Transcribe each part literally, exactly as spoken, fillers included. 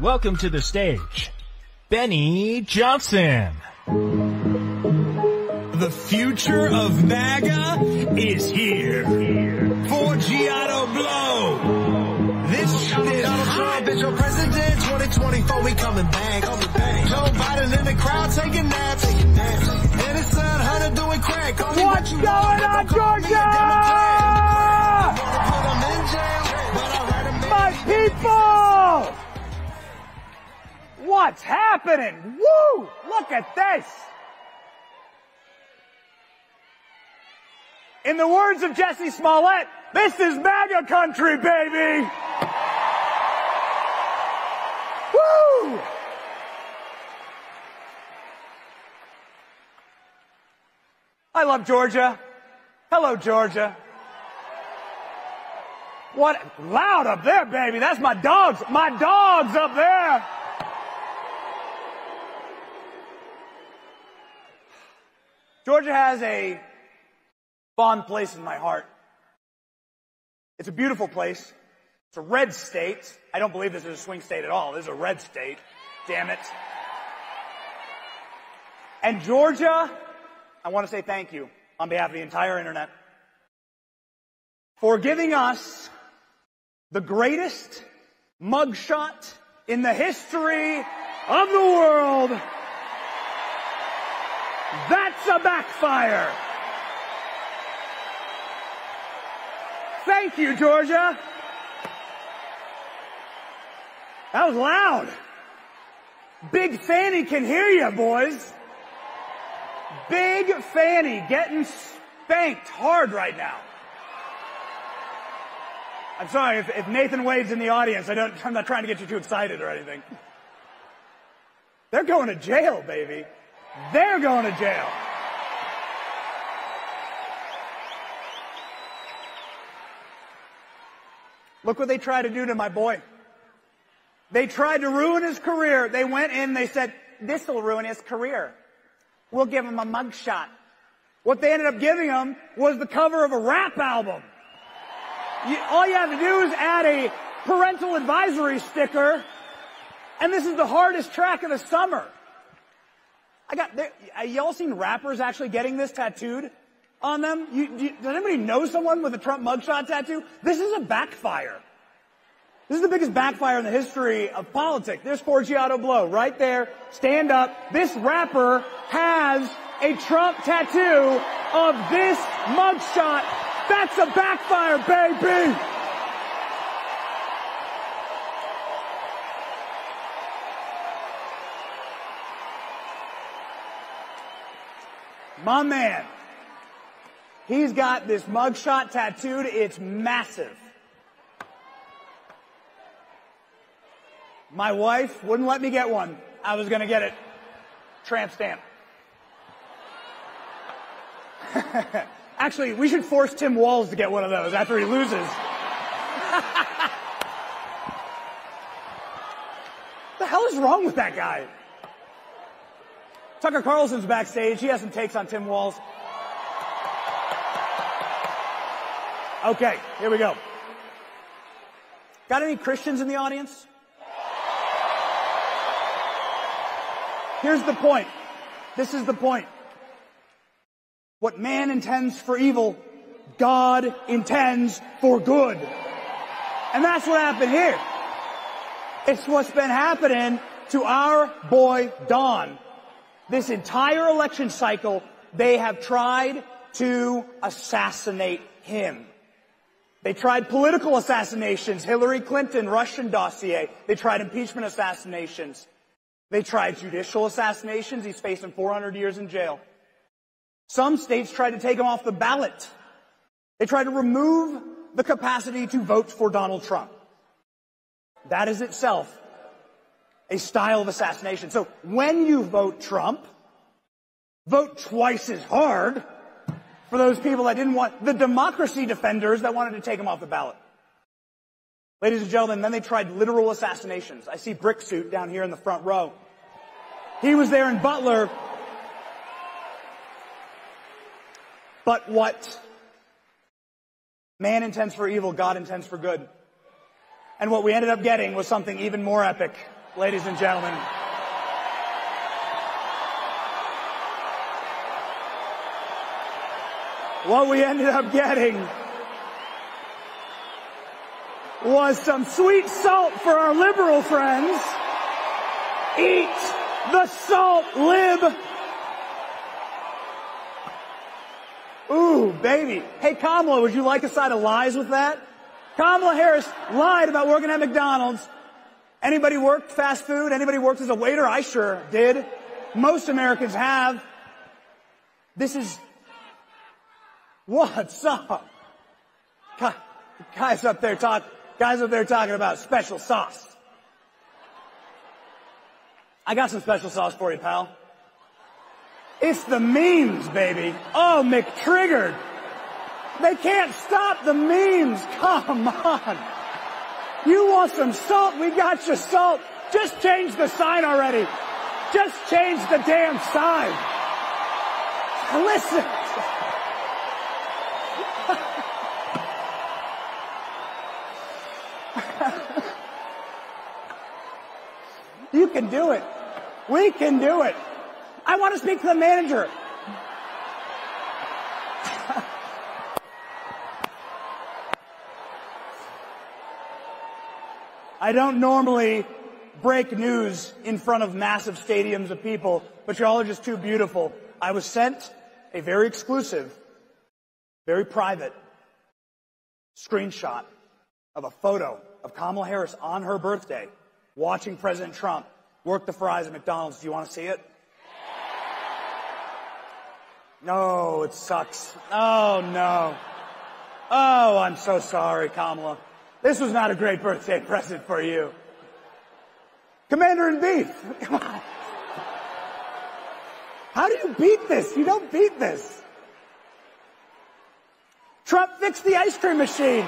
Welcome to the stage, Benny Johnson. The future of MAGA is here. Forgiato Blow. This is Donald Trump is your president. twenty twenty-four, we coming back. Joe Biden in the crowd taking naps. Innocent Hunter doing crack. What's going on, Georgia? My people! What's happening? Woo! Look at this! In the words of Jesse Smollett, this is MAGA country, baby! Woo! I love Georgia. Hello, Georgia. What? Loud up there, baby. That's my dogs. My dogs up there. Georgia has a fond place in my heart. It's a beautiful place. It's a red state. I don't believe this is a swing state at all. This is a red state. Damn it. And Georgia, I want to say thank you on behalf of the entire internet for giving us the greatest mugshot in the history of the world. That's a backfire. Thank you, Georgia. That was loud. Big Fanny can hear you, boys. Big Fanny getting spanked hard right now. I'm sorry if, if Nathan Wade's in the audience. I don't. I'm not trying to get you too excited or anything. They're going to jail, baby. They're going to jail. Look what they tried to do to my boy. They tried to ruin his career. They went in, they said, this will ruin his career. We'll give him a mugshot. What they ended up giving him was the cover of a rap album. You, all you have to do is add a parental advisory sticker, and this is the hardest track of the summer. I got, y'all seen rappers actually getting this tattooed on them? You, you, does anybody know someone with a Trump mugshot tattoo? This is a backfire. This is the biggest backfire in the history of politics. There's Forgiato Blow right there. Stand up. This rapper has a Trump tattoo of this mugshot. That's a backfire, baby! My man, he's got this mugshot tattooed. It's massive. My wife wouldn't let me get one. I was going to get it. Tramp stamp. Actually, we should force Tim Walz to get one of those after he loses. What the hell is wrong with that guy? Tucker Carlson's backstage. He has some takes on Tim Walz. Okay, here we go. Got any Christians in the audience? Here's the point. This is the point. What man intends for evil, God intends for good. And that's what happened here. It's what's been happening to our boy, Don. This entire election cycle, they have tried to assassinate him. They tried political assassinations, Hillary Clinton, Russian dossier. They tried impeachment assassinations. They tried judicial assassinations. He's facing four hundred years in jail. Some states tried to take him off the ballot. They tried to remove the capacity to vote for Donald Trump. That is itself a style of assassination. So when you vote Trump, vote twice as hard for those people that didn't want, the democracy defenders that wanted to take him off the ballot. Ladies and gentlemen, then they tried literal assassinations. I see Bricksuit down here in the front row. He was there in Butler. But what man intends for evil, God intends for good. And what we ended up getting was something even more epic. ladies and gentlemen. What we ended up getting was some sweet salt for our liberal friends. Eat the salt, lib. Ooh, baby. Hey, Kamala, would you like a side of lies with that? Kamala Harris lied about working at McDonald's. Anybody worked fast food? Anybody worked as a waiter? I sure did. Most Americans have. This is... What's up? Guys up there talk, guys up there talking about special sauce. I got some special sauce for you, pal. It's the memes, baby. Oh, McTriggered. They can't stop the memes. Come on. You want some salt? We got you salt. Just change the sign already. Just change the damn sign. Listen. You can do it. We can do it. I want to speak to the manager. I don't normally break news in front of massive stadiums of people, but y'all are just too beautiful. I was sent a very exclusive, very private screenshot of a photo of Kamala Harris on her birthday watching President Trump work the fries at McDonald's. Do you want to see it? No, it sucks. Oh, no. Oh, I'm so sorry, Kamala. This was not a great birthday present for you. Commander in beef. Come on. How do you beat this? You don't beat this. Trump fixed the ice cream machine.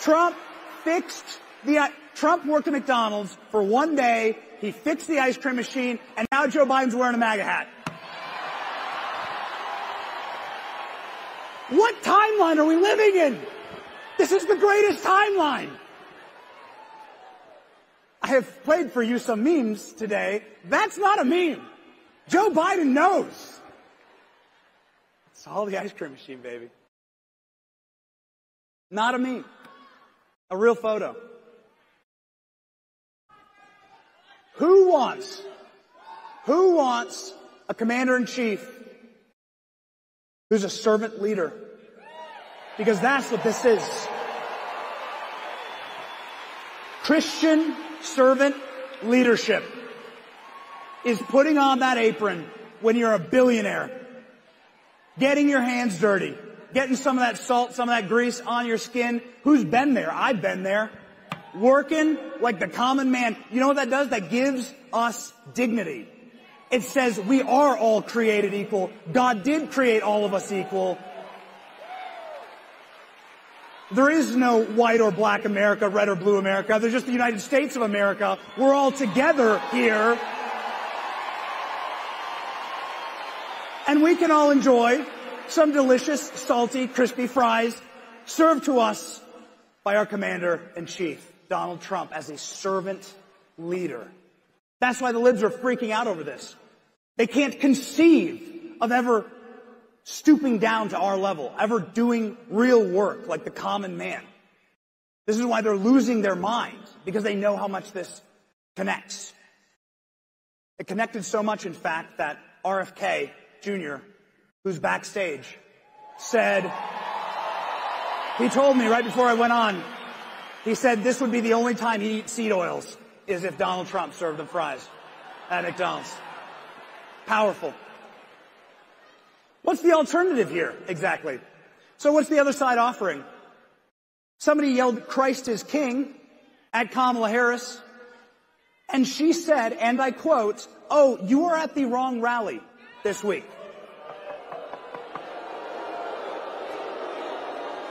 Trump fixed the, Trump worked at McDonald's for one day, he fixed the ice cream machine, and now Joe Biden's wearing a MAGA hat. What timeline are we living in? This is the greatest timeline. I have played for you some memes today. That's not a meme. Joe Biden knows. It's all the ice cream machine, baby. Not a meme. A real photo. Who wants, who wants a commander-in-chief who's a servant leader? Because that's what this is. Christian servant leadership is putting on that apron when you're a billionaire, getting your hands dirty, getting some of that salt, some of that grease on your skin. Who's been there? I've been there. Working like the common man. You know what that does? That gives us dignity. It says we are all created equal. God did create all of us equal. There is no white or black America, red or blue America. There's just the United States of America. We're all together here. And we can all enjoy some delicious, salty, crispy fries served to us by our commander-in-chief, Donald Trump, as a servant leader. That's why the libs are freaking out over this. They can't conceive of ever stooping down to our level, ever doing real work like the common man. This is why they're losing their minds, because they know how much this connects. It connected so much, in fact, that R F K Junior, who's backstage, said, he told me right before I went on, he said this would be the only time he'd eat seed oils is if Donald Trump served him fries at McDonald's. Powerful. What's the alternative here, exactly? So what's the other side offering? Somebody yelled, "Christ is King," at Kamala Harris, and she said, and I quote, "Oh, you are at the wrong rally this week."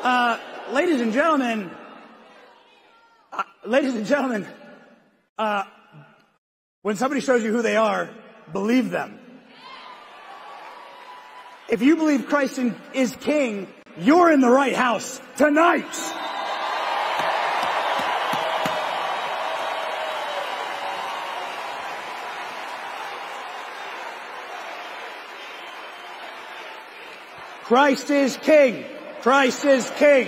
Uh, ladies and gentlemen, uh, ladies and gentlemen, uh, when somebody shows you who they are, believe them. If you believe Christ is King, you're in the right house tonight. Christ is King. Christ is King.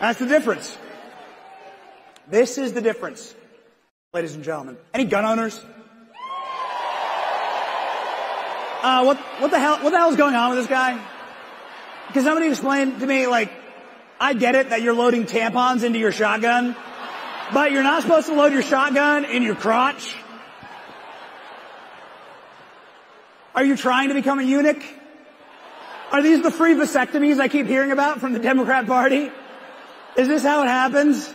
That's the difference. This is the difference, ladies and gentlemen. Any gun owners? Uh, what, what the hell, what the hell is going on with this guy? Can somebody explain to me, like, I get it that you're loading tampons into your shotgun, but you're not supposed to load your shotgun in your crotch? Are you trying to become a eunuch? Are these the free vasectomies I keep hearing about from the Democrat Party? Is this how it happens?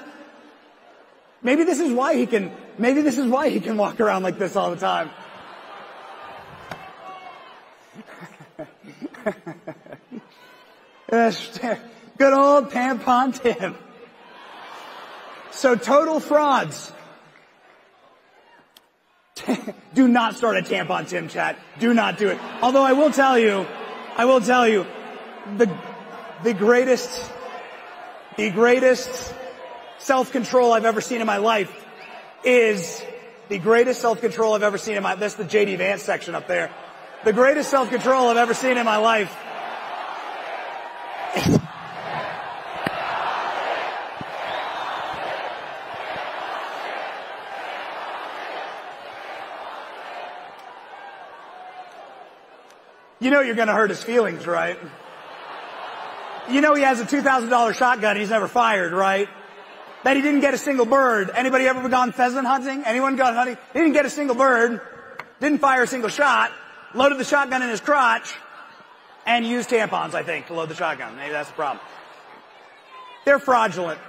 Maybe this is why he can, maybe this is why he can walk around like this all the time. Good old tampon Tim. So total frauds. Do not start a tampon Tim chat. Do not do it. Although I will tell you, I will tell you, the, the greatest, the greatest self-control I've ever seen in my life is the greatest self-control I've ever seen in my, that's the J D Vance section up there. The greatest self-control I've ever seen in my life. You know you're going to hurt his feelings, right? You know he has a two thousand dollar shotgun and he's never fired, right? That he didn't get a single bird. Anybody ever gone pheasant hunting? Anyone gone hunting? He didn't get a single bird, didn't fire a single shot, loaded the shotgun in his crotch, and used tampons, I think, to load the shotgun. Maybe that's the problem. They're fraudulent.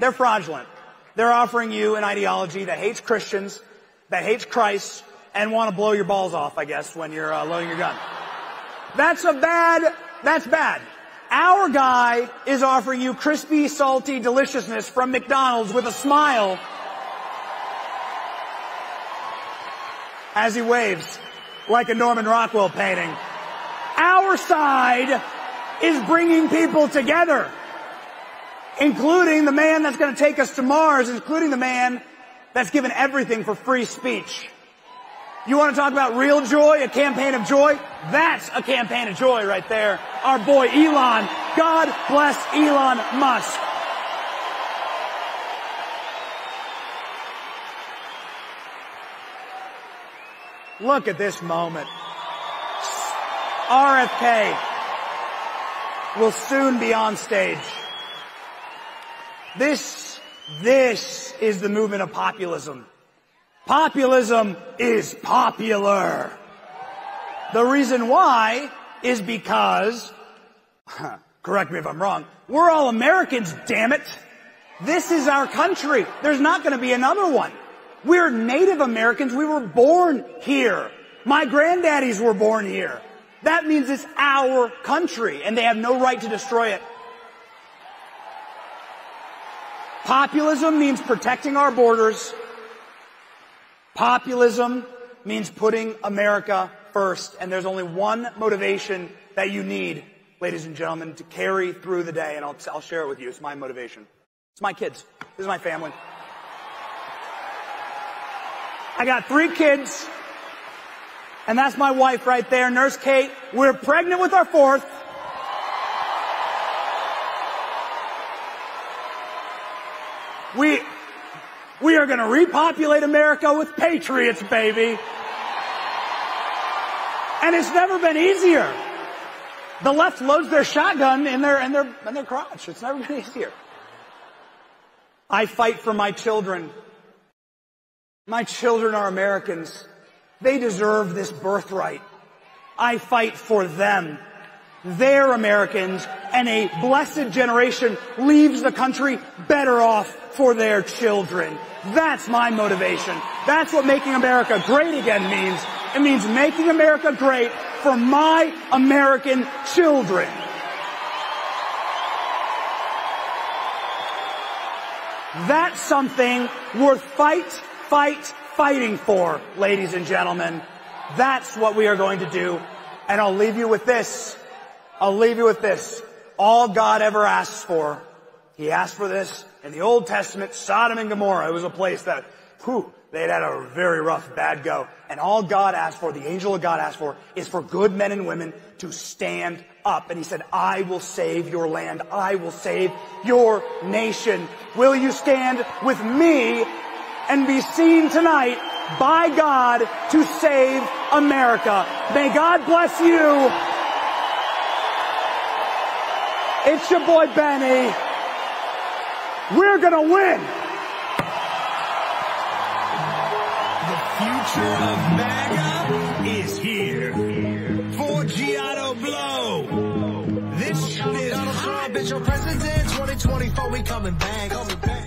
They're fraudulent. They're offering you an ideology that hates Christians, that hates Christ, and want to blow your balls off, I guess, when you're uh, loading your gun. That's a bad, that's bad. Our guy is offering you crispy, salty deliciousness from McDonald's with a smile as he waves like a Norman Rockwell painting. Our side is bringing people together, including the man that's going to take us to Mars, including the man that's given everything for free speech. You want to talk about real joy, a campaign of joy? That's a campaign of joy right there. Our boy Elon. God bless Elon Musk. Look at this moment. R F K will soon be on stage. This, this is the movement of populism. Populism is popular. The reason why is because, huh, correct me if I'm wrong, we're all Americans, damn it. This is our country. There's not going to be another one. We're Native Americans. We were born here. My granddaddies were born here. That means it's our country, and they have no right to destroy it. Populism means protecting our borders. Populism means putting America first, and there's only one motivation that you need, ladies and gentlemen, to carry through the day, and I'll, I'll share it with you. It's my motivation. It's my kids. This is my family. I got three kids, and that's my wife right there, Nurse Kate. We're pregnant with our fourth. We... We are going to repopulate America with patriots, baby. And it's never been easier. The left loads their shotgun in their, in their, in their crotch. It's never been easier. I fight for my children. My children are Americans. They deserve this birthright. I fight for them. They're Americans, and a blessed generation leaves the country better off for their children. That's my motivation. That's what making America great again means. It means making America great for my American children. That's something worth fight, fight, fighting for, ladies and gentlemen. That's what we are going to do. And I'll leave you with this. I'll leave you with this. All God ever asks for, He asked for this in the Old Testament, Sodom and Gomorrah. It was a place that whew, they had had a very rough, bad go. And all God asked for, the angel of God asked for, is for good men and women to stand up. And he said, I will save your land. I will save your nation. Will you stand with me and be seen tonight by God to save America? May God bless you. It's your boy Benny. We're gonna win. The future of MAGA is here. Forgiato Blow. This shit is hot, bitch. Your president twenty twenty-four, we coming back. Coming back.